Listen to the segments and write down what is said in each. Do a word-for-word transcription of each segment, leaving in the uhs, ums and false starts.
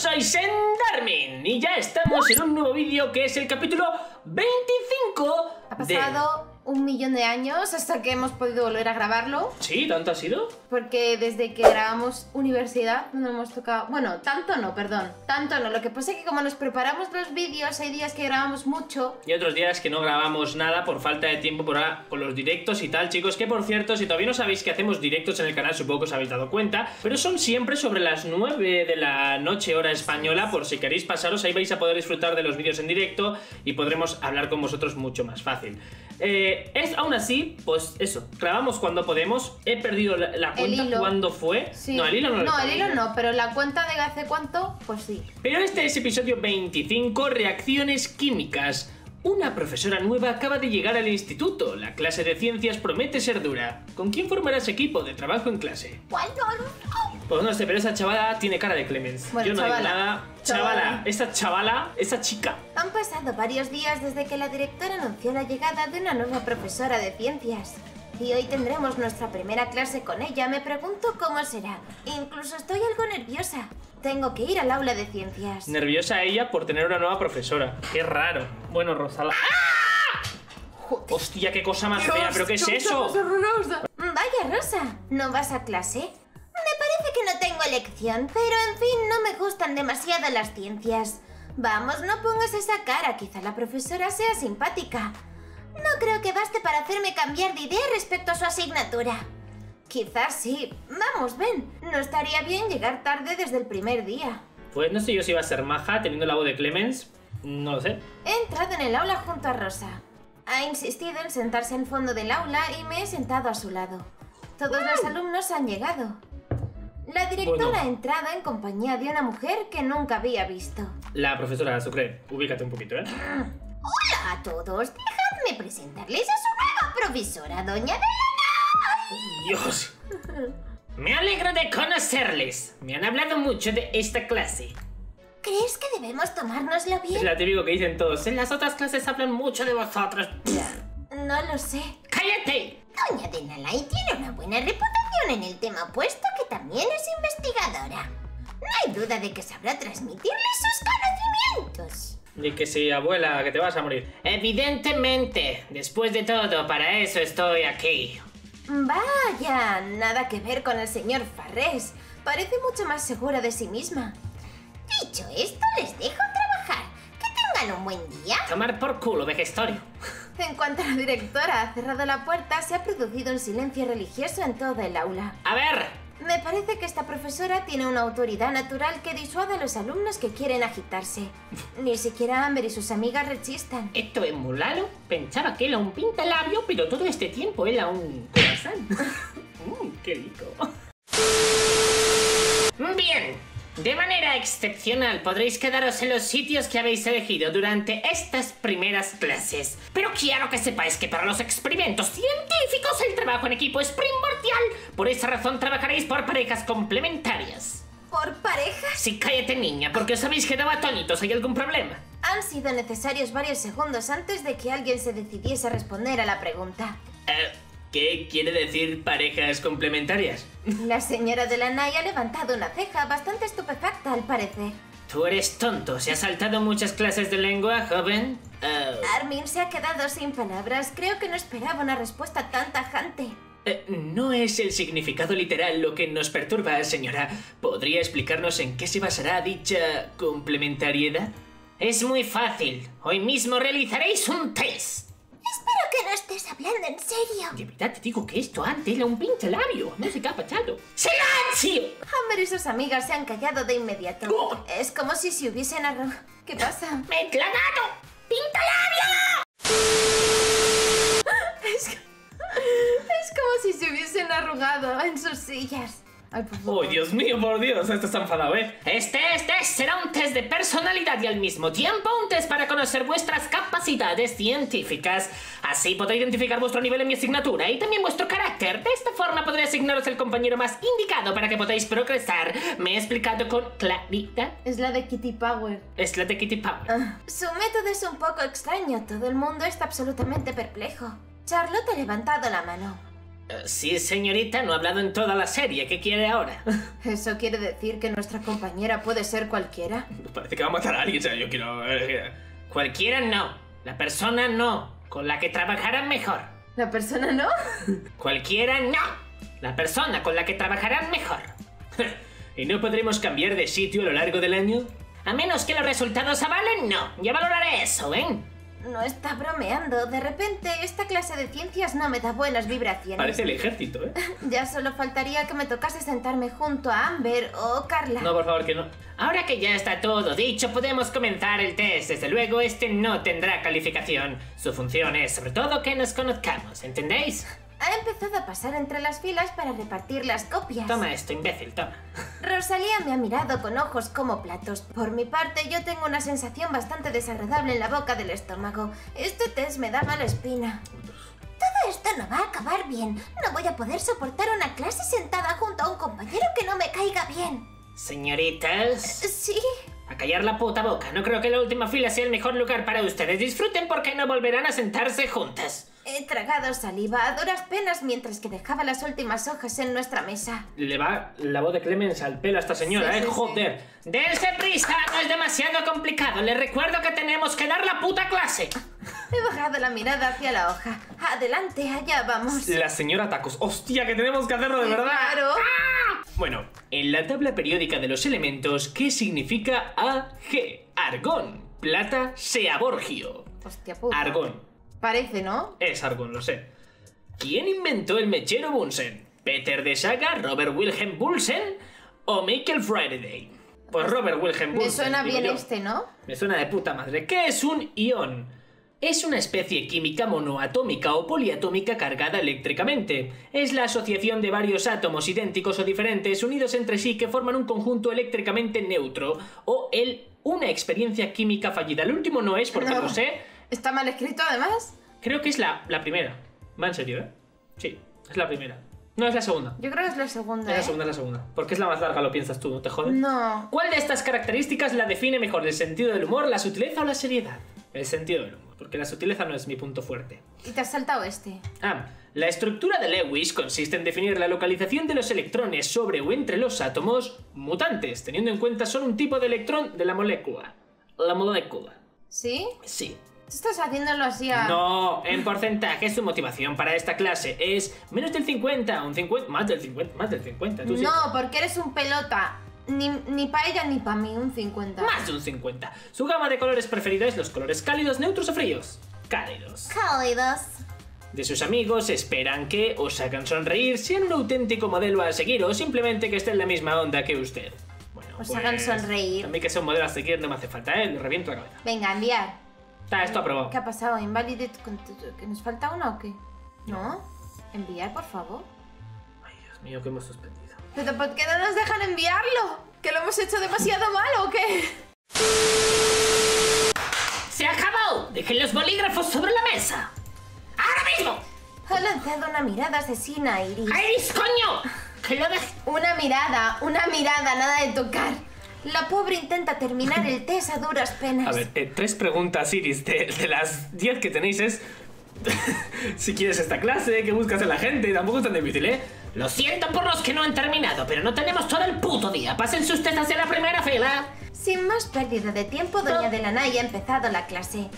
soy Sendarmin y ya estamos en un nuevo vídeo que es el capítulo veinticinco. Ha pasado de... un millón de años hasta que hemos podido volver a grabarlo. Sí, ¿tanto ha sido? Porque desde que grabamos Universidad no hemos tocado... Bueno, tanto no, perdón, tanto no. Lo que pasa es que como nos preparamos los vídeos, hay días que grabamos mucho y otros días que no grabamos nada por falta de tiempo por ahora con los directos y tal, chicos. Que por cierto, si todavía no sabéis que hacemos directos en el canal, supongo que os habéis dado cuenta, pero son siempre sobre las nueve de la noche hora española, por si queréis pasaros. Ahí vais a poder disfrutar de los vídeos en directo y podremos hablar con vosotros mucho más fácil. Eh... Es, aún así, pues eso, grabamos cuando podemos. He perdido la, la cuenta cuando fue. Sí. No, el hilo no. No, el hilo no, pero la cuenta de hace cuánto, pues sí. Pero este es episodio veinticinco, reacciones químicas. Una profesora nueva acaba de llegar al instituto. La clase de ciencias promete ser dura. ¿Con quién formarás equipo de trabajo en clase? Pues no sé, pero esa chavala tiene cara de Clemens. Bueno, yo no chavala, digo nada. Chavala, chavala, esa chavala, esa chica. Han pasado varios días desde que la directora anunció la llegada de una nueva profesora de ciencias. Y hoy tendremos nuestra primera clase con ella. Me pregunto cómo será. Incluso estoy algo nerviosa. Tengo que ir al aula de ciencias. Nerviosa ella por tener una nueva profesora. Qué raro. Bueno, Rosala. ¡Ah! Hostia, qué cosa más Dios, fea. ¿Pero qué es eso? Rosa. Vaya, Rosa. ¿No vas a clase? Me parece que no tengo elección, pero en fin, no me gustan demasiado las ciencias. Vamos, no pongas esa cara. Quizá la profesora sea simpática. No creo que baste para hacerme cambiar de idea respecto a su asignatura. Quizás sí. Vamos, ven. No estaría bien llegar tarde desde el primer día. Pues no sé yo si iba a ser maja teniendo la voz de Clemens. No lo sé. He entrado en el aula junto a Rosa. Ha insistido en sentarse en fondo del aula y me he sentado a su lado. Todos ¡Wow! los alumnos han llegado. La directora bueno. ha entrado en compañía de una mujer que nunca había visto. La profesora Sucrette, ubícate un poquito, ¿eh? Hola a todos. Dejadme presentarles a su nueva profesora, doña Bella. Dios. Me alegro de conocerles. Me han hablado mucho de esta clase. ¿Crees que debemos tomárnoslo bien? Es lo típico que dicen todos. En las otras clases hablan mucho de vosotros. No lo sé. ¡Cállate! Doña Denalai tiene una buena reputación en el tema, puesto que también es investigadora. No hay duda de que sabrá transmitirles sus conocimientos. Y que sí, abuela, que te vas a morir. Evidentemente. Después de todo, para eso estoy aquí. Vaya, nada que ver con el señor Farrés. Parece mucho más segura de sí misma. Dicho esto, les dejo trabajar. Que tengan un buen día. Tomar por culo de gestorio. En cuanto la directora ha cerrado la puerta, se ha producido un silencio religioso en toda el aula. A ver. Me parece que esta profesora tiene una autoridad natural que disuade a los alumnos que quieren agitarse. Ni siquiera Amber y sus amigas rechistan. Esto es muy raro. Pensaba que era un pintalabio, pero todo este tiempo era un corazón. mm, ¡Qué rico! Bien. De manera excepcional podréis quedaros en los sitios que habéis elegido durante estas primeras clases. Pero quiero que sepáis que para los experimentos científicos el trabajo en equipo es primordial. Por esa razón trabajaréis por parejas complementarias. ¿Por parejas? Sí, cállate niña, porque os habéis quedado atónitos. ¿Hay algún problema? Han sido necesarios varios segundos antes de que alguien se decidiese a responder a la pregunta. Eh... ¿Qué quiere decir parejas complementarias? La señora Delaney ha levantado una ceja bastante estupefacta, al parecer. Tú eres tonto. ¿Se ha saltado muchas clases de lengua, joven? Oh. Armin se ha quedado sin palabras. Creo que no esperaba una respuesta tan tajante. Eh, no es el significado literal lo que nos perturba, señora. ¿Podría explicarnos en qué se basará dicha complementariedad? Es muy fácil. Hoy mismo realizaréis un test. Espero que no estés hablando en serio. De verdad te digo que esto antes era un pinche labio. No sé qué ha pasado. ¡Silencio! Amber y sus amigas se han callado de inmediato. ¡Oh! Es como si se hubiesen arro... ¿Qué pasa? ¡Me he clavado! ¡Pinta labio! Es... es como si se hubiesen arrugado en sus sillas. Ay, oh, Dios mío, por Dios, esto está enfadado, ¿eh? Este, este será un test de personalidad y al mismo tiempo un test para conocer vuestras capacidades científicas. Así podré identificar vuestro nivel en mi asignatura y también vuestro carácter. De esta forma podré asignaros el compañero más indicado para que podáis progresar. Me he explicado con claridad. Es la de Kitty Power. Es la de Kitty Power. Ah, su método es un poco extraño. Todo el mundo está absolutamente perplejo. Charlotte ha levantado la mano. Sí, señorita, no ha hablado en toda la serie. ¿Qué quiere ahora? ¿Eso quiere decir que nuestra compañera puede ser cualquiera? Parece que va a matar a alguien, o sea, yo quiero... Cualquiera no. La persona no. Con la que trabajarán mejor. ¿La persona no? Cualquiera no. La persona con la que trabajarán mejor. ¿Y no podremos cambiar de sitio a lo largo del año? A menos que los resultados avalen, no. Ya valoraré eso, ¿eh? No está bromeando. De repente, esta clase de ciencias no me da buenas vibraciones. Parece el ejército, ¿eh? Ya solo faltaría que me tocase sentarme junto a Amber o Carla. No, por favor, que no. Ahora que ya está todo dicho, podemos comenzar el test. Desde luego, este no tendrá calificación. Su función es, sobre todo, que nos conozcamos. ¿Entendéis? Ha empezado a pasar entre las filas para repartir las copias. Toma esto, imbécil, toma. Rosalía me ha mirado con ojos como platos. Por mi parte, yo tengo una sensación bastante desagradable en la boca del estómago. Este test me da mala espina. Todo esto no va a acabar bien. No voy a poder soportar una clase sentada junto a un compañero que no me caiga bien. Señoritas. Sí. A callar la puta boca. No creo que la última fila sea el mejor lugar para ustedes. Disfruten porque no volverán a sentarse juntas. He tragado saliva a duras penas mientras que dejaba las últimas hojas en nuestra mesa. Le va la voz de Clemens al pelo a esta señora, sí, ¿eh? Sí, ¡joder! Sí. ¡Dense prisa! No es demasiado complicado. Les recuerdo que tenemos que dar la puta clase. He bajado la mirada hacia la hoja. Adelante, allá vamos. La señora Tacos. ¡Hostia, que tenemos que hacerlo de sí, verdad! ¡Claro! ¡Ah! Bueno, en la tabla periódica de los elementos, ¿qué significa A G? Argón. Plata, seaborgio. Hostia puta. Argón. Parece, ¿no? Es argón, lo sé. ¿Quién inventó el mechero Bunsen? ¿Peter de Saga, Robert Wilhelm Bunsen o Michael Faraday? Pues Robert Wilhelm Bunsen. Me suena bien este, ¿no? Me suena de puta madre. ¿Qué es un ion? Es una especie química monoatómica o poliatómica cargada eléctricamente. Es la asociación de varios átomos idénticos o diferentes unidos entre sí que forman un conjunto eléctricamente neutro o el una experiencia química fallida. El último no es porque no lo sé. ¿Está mal escrito, además? Creo que es la, la primera. Va en serio, ¿eh? Sí, es la primera. No, es la segunda. Yo creo que es la segunda, Es la segunda, ¿eh? es la segunda. Porque es la más larga, lo piensas tú, ¿no te jodes? No. ¿Cuál de estas características la define mejor? ¿El sentido del humor, la sutileza o la seriedad? El sentido del humor, porque la sutileza no es mi punto fuerte. Y te has saltado este. Ah, la estructura de Lewis consiste en definir la localización de los electrones sobre o entre los átomos mutantes, teniendo en cuenta solo un tipo de electrón de la molécula. La molécula. ¿Sí? Sí. Estás haciéndolo así a... No, en porcentaje su motivación para esta clase es menos del cincuenta, un cincuenta, más del cincuenta, más del cincuenta. ¿Tú no, siempre? Porque eres un pelota. Ni, ni para ella ni para mí, un cincuenta. Más de un cincuenta. Su gama de colores preferida es los colores cálidos, neutros o fríos. Cálidos. Cálidos. De sus amigos esperan que os hagan sonreír, sean un auténtico modelo a seguir o simplemente que esté en la misma onda que usted. Bueno, os pues, hagan sonreír. A mí que sea un modelo a seguir no me hace falta, ¿eh? Le reviento la cabeza. Venga, enviar. Está, esto aprobado. ¿Qué ha pasado? ¿Invalidate? ¿Que nos falta una o qué? ¿No? ¿No? Enviar, por favor. Ay, Dios mío, que hemos suspendido. ¿Pero por qué no nos dejan enviarlo? ¿Que lo hemos hecho demasiado mal o qué? ¡Se ha acabado! ¡Dejen los bolígrafos sobre la mesa! ¡Ahora mismo! Ha lanzado una mirada asesina a Iris. ¡Iris, coño! ¡Que lo deje! Una mirada, una mirada, nada de tocar. La pobre intenta terminar el test a duras penas. A ver, eh, tres preguntas, Iris, de, de las diez que tenéis es... si quieres esta clase, que buscas a la gente, tampoco es tan difícil, ¿eh? Lo siento por los que no han terminado, pero no tenemos todo el puto día. Pásense ustedes hacia la primera fila. Sin más pérdida de tiempo, doña no. Delanay ha empezado la clase.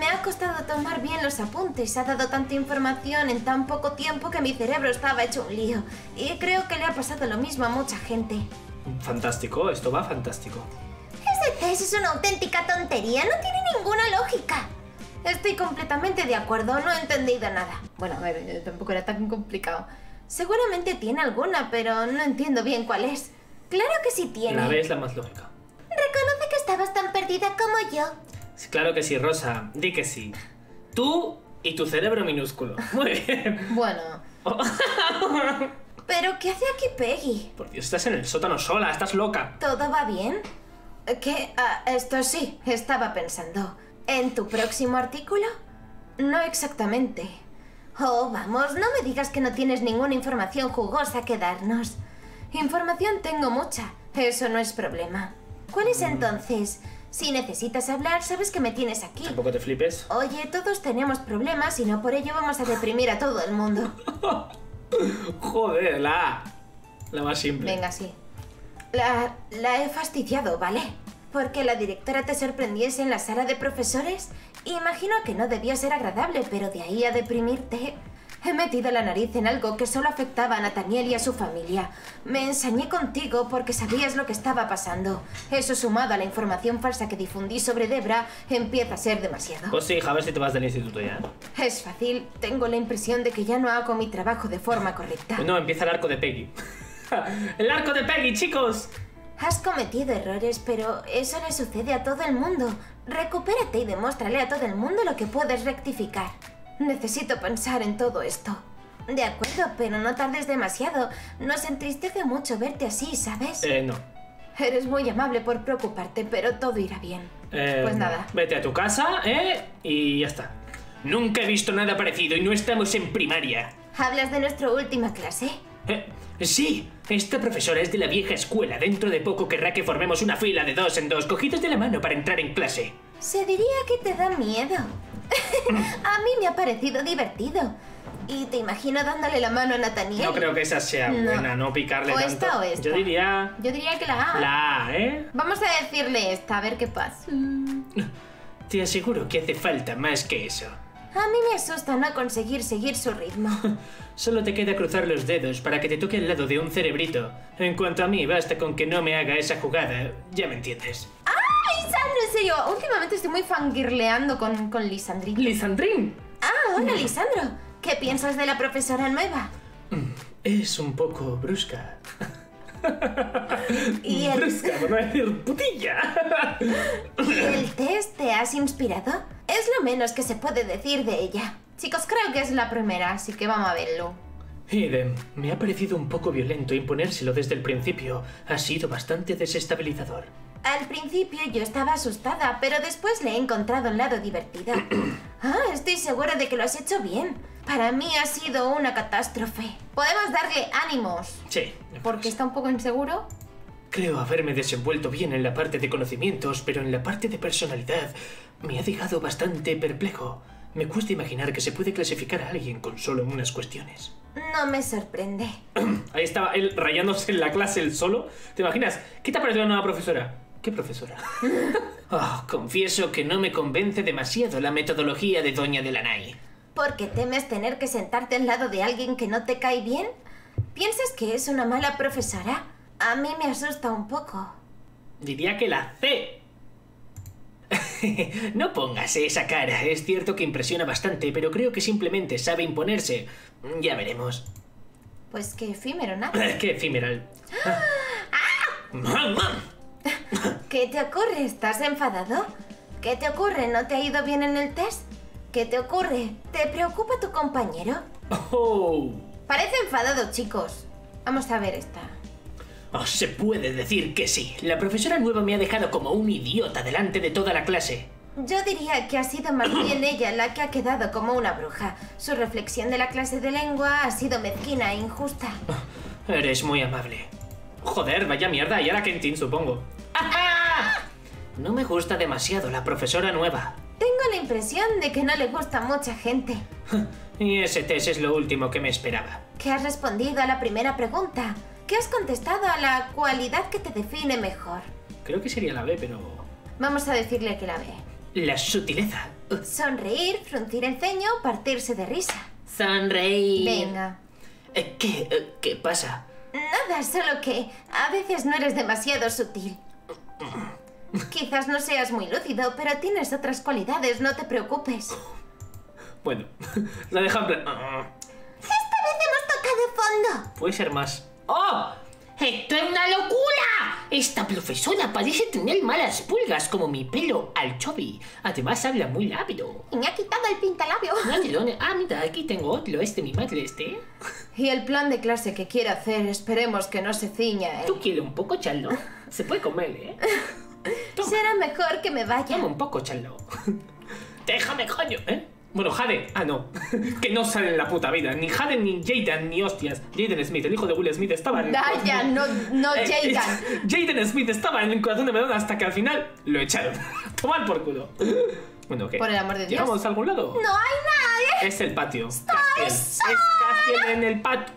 Me ha costado tomar bien los apuntes. Ha dado tanta información en tan poco tiempo que mi cerebro estaba hecho un lío. Y creo que le ha pasado lo mismo a mucha gente. Fantástico, esto va fantástico. Este test es una auténtica tontería, no tiene ninguna lógica. Estoy completamente de acuerdo, no he entendido nada. Bueno, a ver, tampoco era tan complicado. Seguramente tiene alguna, pero no entiendo bien cuál es. Claro que sí tiene. La B es la más lógica. Reconoce que estabas tan perdida como yo. Claro que sí, Rosa, di que sí. Tú y tu cerebro minúsculo. Muy bien. Bueno... ¿Pero qué hace aquí Peggy? Por Dios, estás en el sótano sola, estás loca. ¿Todo va bien? ¿Qué? Ah, esto sí, estaba pensando. ¿En tu próximo artículo? No exactamente. Oh, vamos, no me digas que no tienes ninguna información jugosa que darnos. Información tengo mucha, eso no es problema. ¿Cuál es entonces? Si necesitas hablar, sabes que me tienes aquí. Tampoco te flipes. Oye, todos tenemos problemas y no por ello vamos a deprimir a todo el mundo. Joder, la A. La más simple. Venga, sí. La, la he fastidiado, ¿vale? Porque la directora te sorprendiese en la sala de profesores. Imagino que no debió ser agradable, pero de ahí a deprimirte... He metido la nariz en algo que solo afectaba a Nathaniel y a su familia. Me ensañé contigo porque sabías lo que estaba pasando. Eso sumado a la información falsa que difundí sobre Debrah empieza a ser demasiado. Pues sí, hija, a ver si te vas del instituto ya. Es fácil. Tengo la impresión de que ya no hago mi trabajo de forma correcta. No, empieza el arco de Peggy. ¡El arco de Peggy, chicos! Has cometido errores, pero eso le sucede a todo el mundo. Recupérate y demuéstrale a todo el mundo lo que puedes rectificar. Necesito pensar en todo esto. De acuerdo, pero no tardes demasiado. Nos entristece mucho verte así, ¿sabes? Eh, no. Eres muy amable por preocuparte, pero todo irá bien. Eh, pues nada. Vete a tu casa, ¿eh? Y ya está. Nunca he visto nada parecido y no estamos en primaria. ¿Hablas de nuestra última clase? Eh, sí. Esta profesora es de la vieja escuela. Dentro de poco querrá que formemos una fila de dos en dos cogidos de la mano para entrar en clase. Se diría que te da miedo. A mí me ha parecido divertido. Y te imagino dándole la mano a Nathaniel. No creo que esa sea buena, no, no picarle o tanto. Esta o esta. Yo diría... Yo diría que la A. La A, ¿eh? Vamos a decirle esta, a ver qué pasa. Te aseguro que hace falta más que eso. A mí me asusta no conseguir seguir su ritmo. Solo te queda cruzar los dedos para que te toque al lado de un cerebrito. En cuanto a mí, basta con que no me haga esa jugada. Ya me entiendes. ¡Ah! Lisandro, en serio, últimamente estoy muy fangirleando con, con Lisandrín. ¿Lisandrín? Ah, hola, Lisandro. ¿Qué piensas de la profesora nueva? Es un poco brusca. ¿Y el... Brusca, por no decir putilla. ¿Y el test te has inspirado? Es lo menos que se puede decir de ella. Chicos, creo que es la primera, así que vamos a verlo. Eden, me ha parecido un poco violento imponérselo desde el principio. Ha sido bastante desestabilizador. Al principio yo estaba asustada, pero después le he encontrado un lado divertido. Ah, estoy segura de que lo has hecho bien. Para mí ha sido una catástrofe. Podemos darle ánimos. Sí. Porque está un poco inseguro. Creo haberme desenvuelto bien en la parte de conocimientos, pero en la parte de personalidad me ha dejado bastante perplejo. Me cuesta imaginar que se puede clasificar a alguien con solo unas cuestiones. No me sorprende. Ahí estaba él rayándose en la clase él solo. ¿Te imaginas? ¿Qué te ha parecido la nueva profesora? ¿Qué profesora? Oh, confieso que no me convence demasiado la metodología de Doña Delanai. ¿Por qué temes tener que sentarte al lado de alguien que no te cae bien? ¿Piensas que es una mala profesora? A mí me asusta un poco. Diría que la C. No pongas esa cara. Es cierto que impresiona bastante, pero creo que simplemente sabe imponerse. Ya veremos. Pues qué efímero, nada. Qué efímeral. ¡Ah! ¡Ah! ¿Qué te ocurre? ¿Estás enfadado? ¿Qué te ocurre? ¿No te ha ido bien en el test? ¿Qué te ocurre? ¿Te preocupa tu compañero? Oh. Parece enfadado, chicos. Vamos a ver esta. Oh, se puede decir que sí. La profesora nueva me ha dejado como un idiota delante de toda la clase. Yo diría que ha sido más bien ella la que ha quedado como una bruja. Su reflexión de la clase de lengua ha sido mezquina e injusta. Oh, eres muy amable. Joder, vaya mierda. Y ahora Kentin, supongo. ¡Ah! No me gusta demasiado la profesora nueva. Tengo la impresión de que no le gusta mucha gente. Y ese test es lo último que me esperaba. ¿Qué has respondido a la primera pregunta? ¿Qué has contestado a la cualidad que te define mejor? Creo que sería la B, pero... Vamos a decirle que la B. La sutileza. Sonreír, fruncir el ceño, partirse de risa. Sonreír. Venga. ¿Qué, qué pasa? Nada, solo que a veces no eres demasiado sutil. Quizás no seas muy lúcido, pero tienes otras cualidades, no te preocupes. Bueno, la deja en plan... Esta vez hemos tocado fondo. Puede ser más. ¡Oh! ¡Esto es una locura! Esta profesora parece tener malas pulgas, como mi pelo al chobi. Además habla muy rápido. Y me ha quitado el pintalabio. Ah, mira, aquí tengo otro, este, mi madre, este. Y el plan de clase que quiere hacer, esperemos que no se ciña, ¿eh? ¿Tú quieres un poco, Charlotte? Se puede comer, ¿eh? Toma. Será mejor que me vaya. Toma un poco, Charlotte. Déjame, coño, ¿eh? Bueno, Jaden. Ah, no. Que no sale en la puta vida. Ni Jaden, ni Jaden, ni hostias. Jaden Smith, el hijo de Will Smith, estaba en... Vaya, el... no, no Jaden. Jaden Smith estaba en el corazón de Melona hasta que al final lo echaron. Tomad por culo. Bueno, ¿qué? Por el amor de Dios. ¿Llegamos a algún lado? No hay nadie. Es el patio. Estoy sola. Es Castiel en el patio.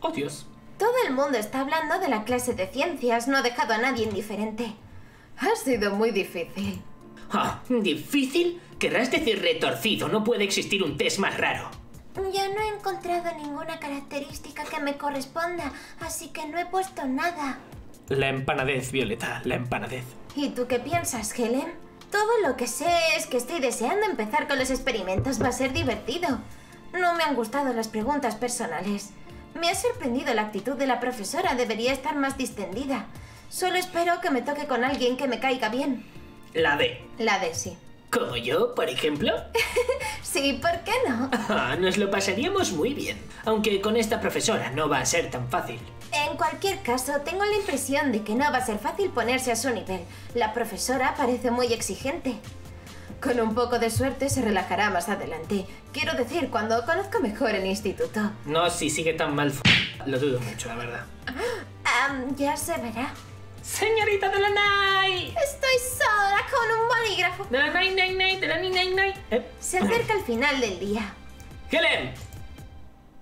Oh, Dios. Todo el mundo está hablando de la clase de ciencias. No ha dejado a nadie indiferente. Ha sido muy difícil. Ah, ¿difícil? Querrás decir retorcido. No puede existir un test más raro. Yo no he encontrado ninguna característica que me corresponda, así que no he puesto nada. La empanadez, Violeta, la empanadez. ¿Y tú qué piensas, Helen? Todo lo que sé es que estoy deseando empezar con los experimentos. Va a ser divertido. No me han gustado las preguntas personales. Me ha sorprendido la actitud de la profesora. Debería estar más distendida. Solo espero que me toque con alguien que me caiga bien. La D. La D, sí. ¿Como yo, por ejemplo? Sí, ¿por qué no? Ah, nos lo pasaríamos muy bien. Aunque con esta profesora no va a ser tan fácil. En cualquier caso, tengo la impresión de que no va a ser fácil ponerse a su nivel. La profesora parece muy exigente. Con un poco de suerte se relajará más adelante. Quiero decir, cuando conozco mejor el instituto. No, si sigue tan mal, f... lo dudo mucho, la verdad. Um, ya se verá. ¡Señorita Denalai! ¡Estoy sola con un bolígrafo! Denalai, Denalai, Denalai, Denalai. Eh. Se acerca el final del día. ¡Helen!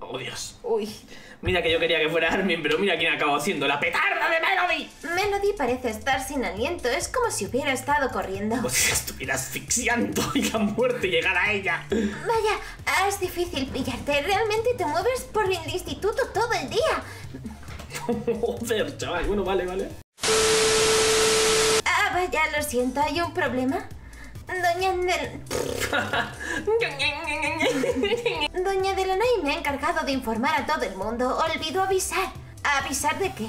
¡Oh, Dios! Uy. Mira que yo quería que fuera Armin, pero mira quién acabó siendo la petarda de Melody. Melody parece estar sin aliento. Es como si hubiera estado corriendo. Como si estuviera asfixiando y la muerte llegara a ella. Vaya, es difícil pillarte. Realmente te mueves por el instituto todo el día. Joder, chaval. Bueno, vale, vale. Ah, vaya, lo siento. ¿Hay un problema? Doña Del... Doña Denalai me ha encargado de informar a todo el mundo. Olvidó avisar. ¿Avisar de qué?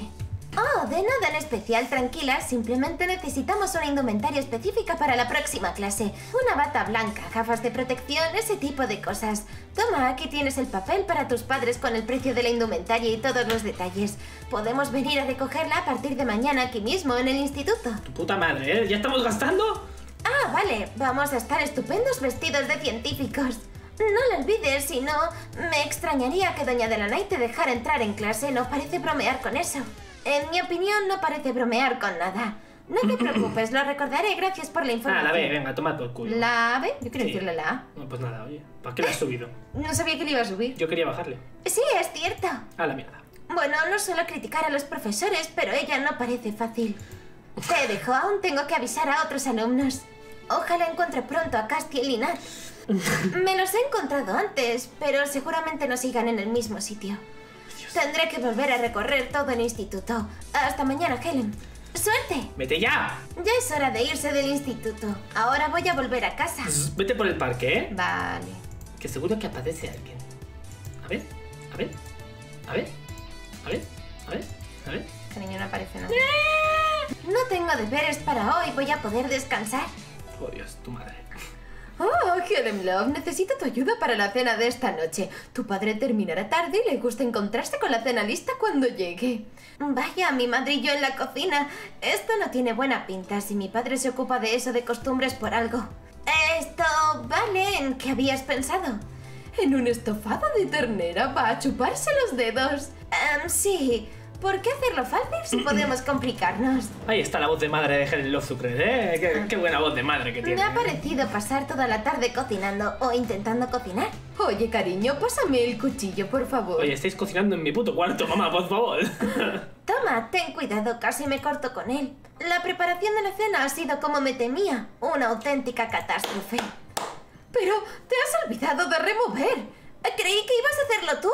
Oh, de nada en especial, tranquila. Simplemente necesitamos una indumentaria específica para la próxima clase. Una bata blanca, gafas de protección, ese tipo de cosas. Toma, aquí tienes el papel para tus padres con el precio de la indumentaria y todos los detalles. Podemos venir a recogerla a partir de mañana aquí mismo en el instituto. Tu puta madre, ¿eh? ¿Ya estamos gastando? Ah, vale, vamos a estar estupendos vestidos de científicos. No lo olvides, si no, me extrañaría que Doña Denalai te dejara entrar en clase. No parece bromear con eso. En mi opinión, no parece bromear con nada. No te preocupes, lo recordaré. Gracias por la información. Ah, la B, venga, toma tu culo. ¿La B? Yo quería sí. decirle la A. No, pues nada, oye. ¿Para qué la has subido? No sabía que le iba a subir. Yo quería bajarle. Sí, es cierto. A la mierda. Bueno, no suelo criticar a los profesores, pero ella no parece fácil. Te dejo, aún tengo que avisar a otros alumnos. Ojalá encuentre pronto a Castiel y Nat. Me los he encontrado antes, pero seguramente no sigan en el mismo sitio. Dios. Tendré que volver a recorrer todo el instituto. Hasta mañana, Helen. ¡Suerte! ¡Vete ya! Ya es hora de irse del instituto. Ahora voy a volver a casa. Vete por el parque, ¿eh? Vale. Que seguro que aparece alguien. A ver, a ver, a ver, a ver, a ver, a ver. Cariño, no aparece nada. No tengo deberes para hoy. Voy a poder descansar. Oh, Dios, tu madre. Oh, Helen Love, necesito tu ayuda para la cena de esta noche. Tu padre terminará tarde y le gusta encontrarse con la cena lista cuando llegue. Vaya, mi madre y yo en la cocina. Esto no tiene buena pinta. Si mi padre se ocupa de eso de costumbres por algo. Esto, vale, ¿en qué habías pensado? En un estofado de ternera. Va a chuparse los dedos. Um, sí... ¿Por qué hacerlo fácil si podemos complicarnos? Ahí está la voz de madre de Helen Love Sucrette, ¿eh? Qué, qué buena voz de madre que tiene. Me ha parecido pasar toda la tarde cocinando o intentando cocinar. Oye, cariño, pásame el cuchillo, por favor. Oye, estáis cocinando en mi puto cuarto, mamá, por favor. Toma, ten cuidado, casi me corto con él. La preparación de la cena ha sido como me temía, una auténtica catástrofe. Pero te has olvidado de remover. Creí que ibas a hacerlo tú.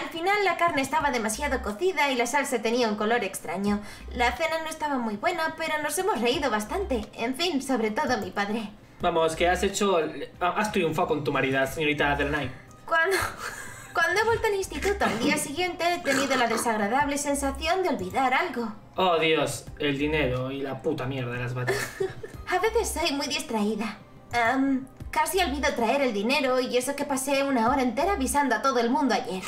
Al final la carne estaba demasiado cocida y la salsa tenía un color extraño. La cena no estaba muy buena, pero nos hemos reído bastante. En fin, sobre todo mi padre. Vamos, que has hecho... Has triunfado con tu marida, señorita Denalai. Cuando... Cuando he vuelto al instituto al día siguiente he tenido la desagradable sensación de olvidar algo. Oh, Dios, el dinero y la puta mierda de las batas. A veces soy muy distraída. Um, casi olvido traer el dinero y eso que pasé una hora entera avisando a todo el mundo ayer.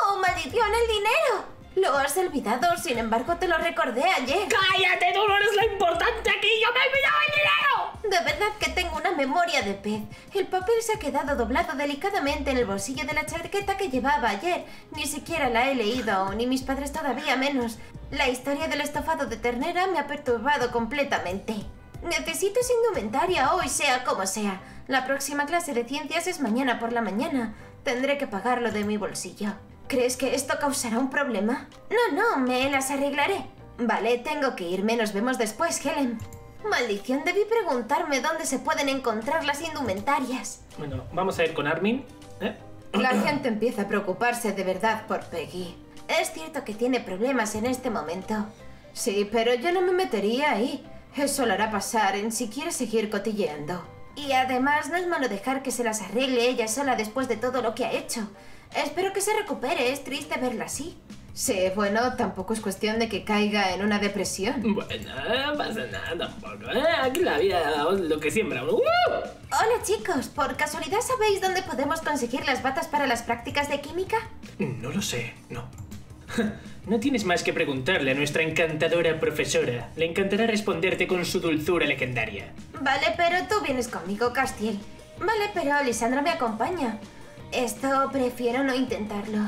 ¡Oh, maldición, el dinero! Lo has olvidado, sin embargo te lo recordé ayer. ¡Cállate! ¡Tú no eres la importante aquí! ¡Yo me he olvidado el dinero! De verdad que tengo una memoria de pez. El papel se ha quedado doblado delicadamente en el bolsillo de la chaqueta que llevaba ayer. Ni siquiera la he leído aún, y mis padres todavía menos. La historia del estofado de ternera me ha perturbado completamente. Necesito esa indumentaria hoy, sea como sea. La próxima clase de ciencias es mañana por la mañana. Tendré que pagarlo de mi bolsillo. ¿Crees que esto causará un problema? No, no, me las arreglaré. Vale, tengo que irme, nos vemos después, Helen. Maldición, debí preguntarme dónde se pueden encontrar las indumentarias. Bueno, vamos a ir con Armin, ¿eh? La gente empieza a preocuparse de verdad por Peggy. Es cierto que tiene problemas en este momento. Sí, pero yo no me metería ahí. Eso lo hará pasar en si quiere seguir cotilleando. Y además no es malo dejar que se las arregle ella sola después de todo lo que ha hecho. Espero que se recupere, es triste verla así. Sí, bueno, tampoco es cuestión de que caiga en una depresión. Bueno, no pasa nada tampoco, ¿eh? Aquí la vida es lo que siembra. ¡Uh! Hola chicos, ¿por casualidad sabéis dónde podemos conseguir las batas para las prácticas de química? No lo sé, no. No tienes más que preguntarle a nuestra encantadora profesora. Le encantará responderte con su dulzura legendaria. Vale, pero tú vienes conmigo, Castiel. Vale, pero Lisandro me acompaña. Esto prefiero no intentarlo.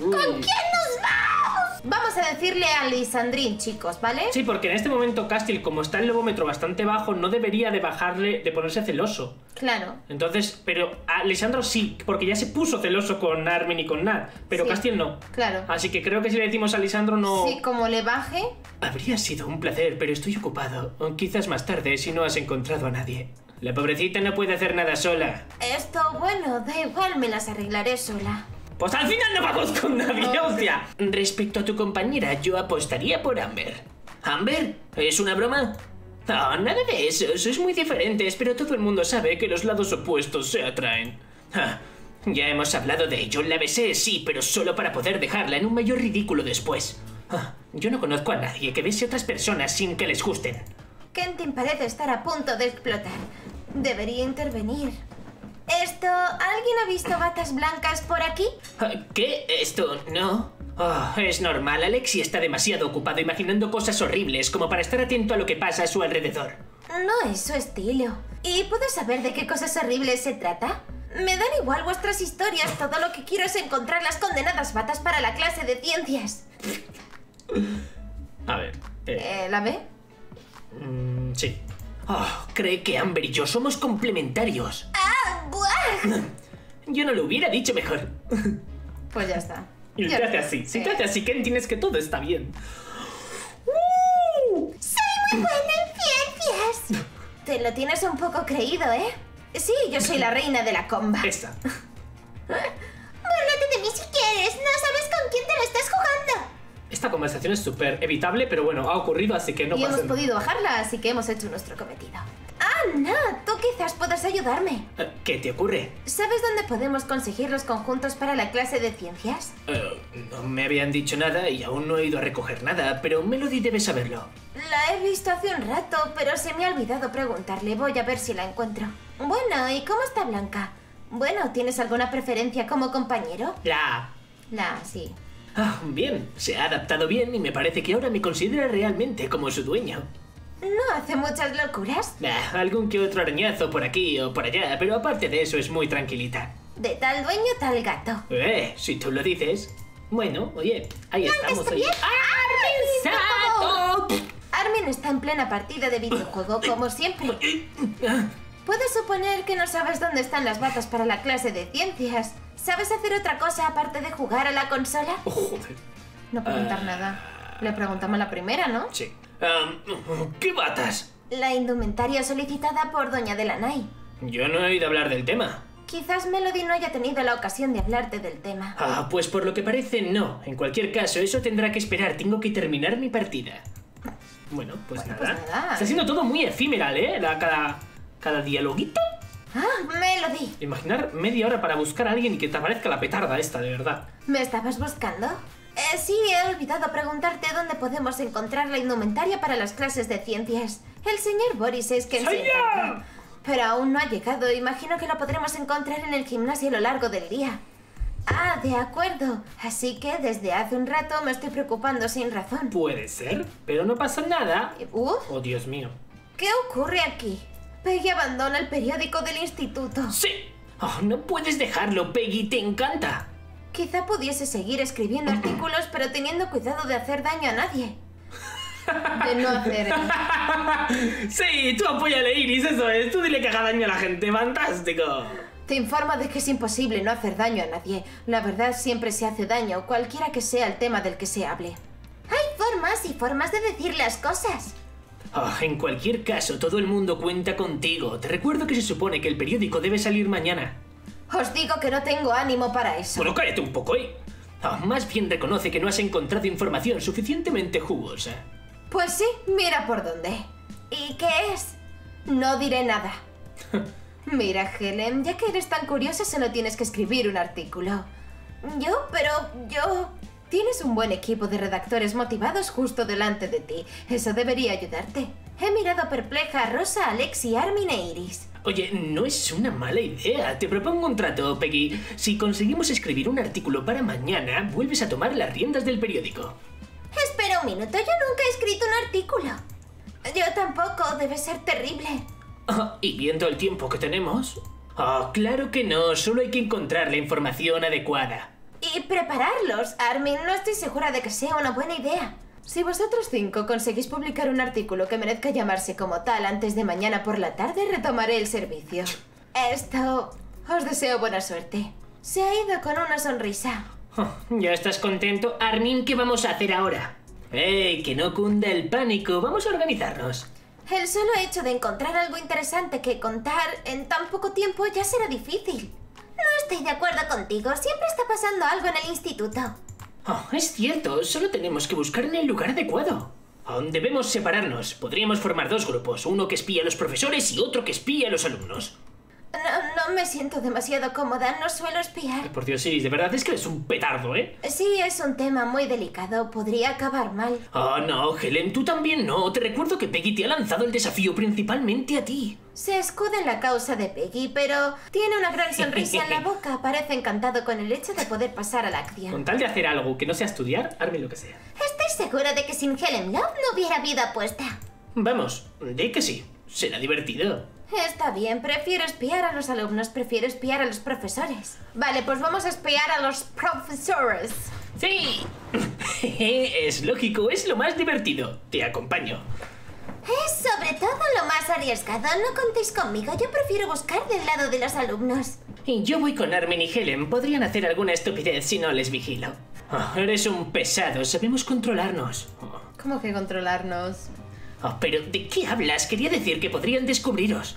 Uh. ¿Con quién nos vamos? Vamos a decirle a Lisandrín, chicos, ¿vale? Sí, porque en este momento Castiel, como está el lobómetro bastante bajo, no debería de bajarle, de ponerse celoso. Claro. Entonces, pero a Lisandro sí, porque ya se puso celoso con Armin y con Nat, pero sí, Castiel no. Claro. Así que creo que si le decimos a Lisandro no... Sí, como le baje... Habría sido un placer, pero estoy ocupado. O quizás más tarde, si no has encontrado a nadie. La pobrecita no puede hacer nada sola. Esto, bueno, da igual, me las arreglaré sola. Pues al final no vamos con nadie, hostia. Respecto a tu compañera, yo apostaría por Amber. ¿Amber? ¿Es una broma? No, nada de eso, sois muy diferentes, pero todo el mundo sabe que los lados opuestos se atraen. Ah, ya hemos hablado de ello, la besé sí, pero solo para poder dejarla en un mayor ridículo después. Ah, yo no conozco a nadie que bese a otras personas sin que les gusten. Kentin parece estar a punto de explotar. Debería intervenir. Esto... ¿Alguien ha visto batas blancas por aquí? ¿Qué? ¿Esto? ¿No? Oh, es normal, Alexy está demasiado ocupado imaginando cosas horribles como para estar atento a lo que pasa a su alrededor. No es su estilo. ¿Y puedo saber de qué cosas horribles se trata? Me dan igual vuestras historias, todo lo que quiero es encontrar las condenadas batas para la clase de ciencias. A ver... Eh... ¿Eh, ¿La ve? Mm, sí. Oh, cree que Amber y yo somos complementarios. ¡Ah, buah! Yo no lo hubiera dicho mejor. Pues ya está. Y te hace así. Si te hace así, Kentin, es que todo está bien. ¡Uh! ¡Soy muy buena en ciencias! Te lo tienes un poco creído, ¿eh? Sí, yo soy la reina de la comba. Esa. Bórrate de mí si quieres. No sabes con quién te lo estás jugando. Esta conversación es súper evitable, pero bueno, ha ocurrido, así que no pasa nada. Y hemos podido bajarla, así que hemos hecho nuestro cometido. ¡Ah, no! Tú quizás puedas ayudarme. ¿Qué te ocurre? ¿Sabes dónde podemos conseguir los conjuntos para la clase de ciencias? Uh, no me habían dicho nada y aún no he ido a recoger nada, pero Melody debe saberlo. La he visto hace un rato, pero se me ha olvidado preguntarle. Voy a ver si la encuentro. Bueno, ¿y cómo está Blanca? Bueno, ¿tienes alguna preferencia como compañero? La... La, sí. Ah, bien, se ha adaptado bien y me parece que ahora me considera realmente como su dueño. ¿No hace muchas locuras? Ah, algún que otro arañazo por aquí o por allá, pero aparte de eso es muy tranquilita. De tal dueño, tal gato. Eh, si tú lo dices. Bueno, oye, ahí estamos. Ahí. ¡Armin, Sato! Armin está en plena partida de videojuego, como siempre. Puedo suponer que no sabes dónde están las batas para la clase de ciencias. ¿Sabes hacer otra cosa aparte de jugar a la consola? Oh, joder. No preguntar uh... nada. Le preguntamos la primera, ¿no? Sí. Um, ¿Qué batas? La indumentaria solicitada por doña Denalai. Yo no he oído hablar del tema. Quizás Melody no haya tenido la ocasión de hablarte del tema. Ah, pues por lo que parece no. En cualquier caso, eso tendrá que esperar. Tengo que terminar mi partida. Bueno, pues, bueno, nada. pues nada. Está siendo todo muy efímeral, ¿eh? La, cada, cada dialoguito. ¡Ah, Melody! Imaginar media hora para buscar a alguien y que te aparezca la petarda esta, de verdad. ¿Me estabas buscando? Eh, sí, he olvidado preguntarte dónde podemos encontrar la indumentaria para las clases de ciencias. El señor Boris es quien se encarga, pero aún no ha llegado. Imagino que lo podremos encontrar en el gimnasio a lo largo del día. Ah, de acuerdo. Así que desde hace un rato me estoy preocupando sin razón. Puede ser, pero no pasa nada. Uh, oh, Dios mío. ¿Qué ocurre aquí? Peggy abandona el periódico del instituto. ¡Sí! Oh, no puedes dejarlo, Peggy, te encanta. Quizá pudiese seguir escribiendo artículos, pero teniendo cuidado de hacer daño a nadie. De no hacer daño. Sí, tú apóyale, Iris, eso es. Tú dile que haga daño a la gente, fantástico. Te informo de que es imposible no hacer daño a nadie. La verdad siempre se hace daño, cualquiera que sea el tema del que se hable. Hay formas y formas de decir las cosas. Oh, en cualquier caso, todo el mundo cuenta contigo. Te recuerdo que se supone que el periódico debe salir mañana. Os digo que no tengo ánimo para eso. Bueno, cállate un poco, ¿eh? Oh, más bien reconoce que no has encontrado información suficientemente jugosa. Pues sí, mira por dónde. ¿Y qué es? No diré nada. Mira, Helen, ya que eres tan curiosa, solo tienes que escribir un artículo. ¿Yo? Pero yo... Tienes un buen equipo de redactores motivados justo delante de ti. Eso debería ayudarte. He mirado perpleja a Rosa, Alexy, Armin e Iris. Oye, no es una mala idea. Te propongo un trato, Peggy. Si conseguimos escribir un artículo para mañana, vuelves a tomar las riendas del periódico. Espera un minuto. Yo nunca he escrito un artículo. Yo tampoco. Debe ser terrible. Oh, ¿y viendo el tiempo que tenemos? Oh, claro que no. Solo hay que encontrar la información adecuada. Y prepararlos. Armin, no estoy segura de que sea una buena idea. Si vosotros cinco conseguís publicar un artículo que merezca llamarse como tal antes de mañana por la tarde, retomaré el servicio. Esto... Os deseo buena suerte. Se ha ido con una sonrisa. Oh, ¿ya estás contento, Armin? ¿Qué vamos a hacer ahora? ¡Ey! Que no cunda el pánico. Vamos a organizarnos. El solo hecho de encontrar algo interesante que contar en tan poco tiempo ya será difícil. No estoy de acuerdo contigo. Siempre está pasando algo en el instituto. Oh, es cierto. Solo tenemos que buscar en el lugar adecuado. Oh, debemos separarnos. Podríamos formar dos grupos. Uno que espía a los profesores y otro que espía a los alumnos. No, no me siento demasiado cómoda. No suelo espiar. Por Dios, Iris, de verdad es que eres un petardo, ¿eh? Sí, es un tema muy delicado. Podría acabar mal. Oh, no, Helen. Tú también no. Te recuerdo que Peggy te ha lanzado el desafío principalmente a ti. Se escuda en la causa de Peggy, pero tiene una gran sonrisa en la boca. Parece encantado con el hecho de poder pasar a la acción. Con tal de hacer algo que no sea estudiar, hazme lo que sea. Estoy segura de que sin Helen Love no hubiera habido apuesta. Vamos, di que sí. Será divertido. Está bien, prefiero espiar a los alumnos, prefiero espiar a los profesores. Vale, pues vamos a espiar a los profesores. ¡Sí! Es lógico, es lo más divertido. Te acompaño. Es sobre todo lo más arriesgado. No contéis conmigo, yo prefiero buscar del lado de los alumnos. Y yo voy con Armin y Helen. Podrían hacer alguna estupidez si no les vigilo. Oh, eres un pesado, sabemos controlarnos. Oh. ¿Cómo que controlarnos? Oh, pero ¿de qué hablas? Quería decir que podrían descubriros.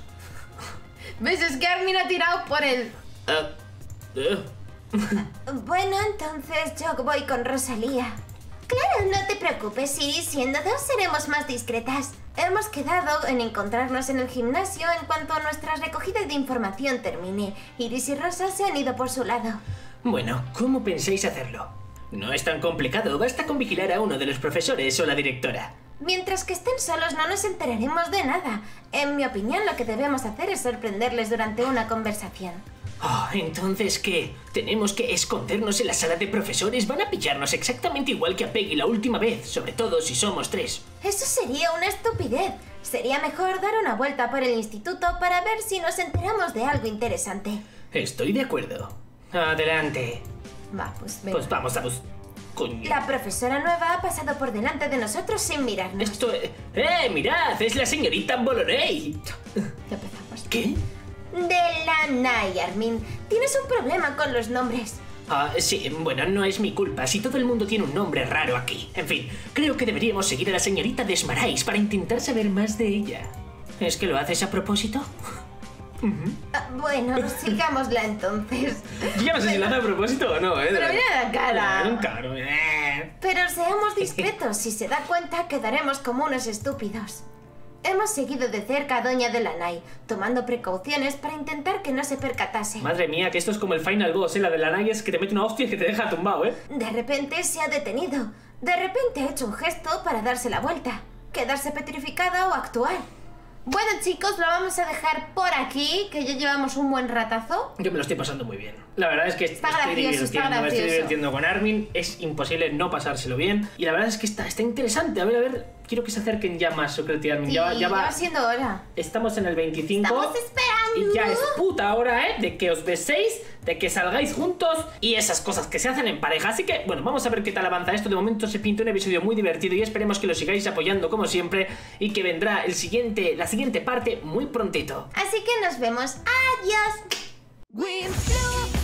¿Ves? Es que Armin ha tirado por el... Uh, uh. Bueno, entonces yo voy con Rosalía. Claro, no te preocupes, Iris. Siendo dos seremos más discretas. Hemos quedado en encontrarnos en el gimnasio en cuanto nuestra recogida de información termine. Iris y Rosa se han ido por su lado. Bueno, ¿cómo pensáis hacerlo? No es tan complicado, basta con vigilar a uno de los profesores o la directora. Mientras que estén solos no nos enteraremos de nada. En mi opinión, lo que debemos hacer es sorprenderles durante una conversación. Oh, ¿entonces qué? ¿Tenemos que escondernos en la sala de profesores? Van a pillarnos exactamente igual que a Peggy la última vez, sobre todo si somos tres. Eso sería una estupidez. Sería mejor dar una vuelta por el instituto para ver si nos enteramos de algo interesante. Estoy de acuerdo. Adelante. Va, pues, venga. Pues vamos a buscar... Coño. La profesora nueva ha pasado por delante de nosotros sin mirarnos. Esto es... ¡Eh, mirad! ¡Es la señorita Bolorey! Ya empezamos. ¿Qué? Denalai, Armin. Tienes un problema con los nombres. Ah, sí, bueno, no es mi culpa si todo el mundo tiene un nombre raro aquí. En fin, creo que deberíamos seguir a la señorita Desmarais para intentar saber más de ella. ¿Es que lo haces a propósito? Uh-huh. ah, bueno, sigámosla entonces. Yo ya no sé pero, si la hace a propósito o no, ¿eh? Pero mira la cara. Un cabrón. Pero seamos discretos. Si se da cuenta, quedaremos como unos estúpidos. Hemos seguido de cerca a Doña Delanai, tomando precauciones para intentar que no se percatase. Madre mía, que esto es como el final boss, ¿eh? La Delanai es que te mete una hostia y que te deja tumbado, ¿eh? De repente se ha detenido. De repente ha hecho un gesto para darse la vuelta, quedarse petrificada o actuar. Bueno, chicos, lo vamos a dejar por aquí, que ya llevamos un buen ratazo. Yo me lo estoy pasando muy bien. La verdad es que está estoy gracioso, divirtiendo, está me estoy divirtiendo con Armin. Es imposible no pasárselo bien. Y la verdad es que está, está interesante. A ver, a ver, quiero que se acerquen ya más, Sucrette y Armin. Sí, ya, va, ya, va. ya va siendo hora. Estamos en el veinticinco. Estamos esperando. Y ya es puta hora, ¿eh? De que os beséis, de que salgáis juntos y esas cosas que se hacen en pareja. Así que, bueno, vamos a ver qué tal avanza esto. De momento se pinta un episodio muy divertido y esperemos que lo sigáis apoyando como siempre y que vendrá el siguiente... La siguiente parte muy prontito. Así que nos vemos. ¡Adiós! We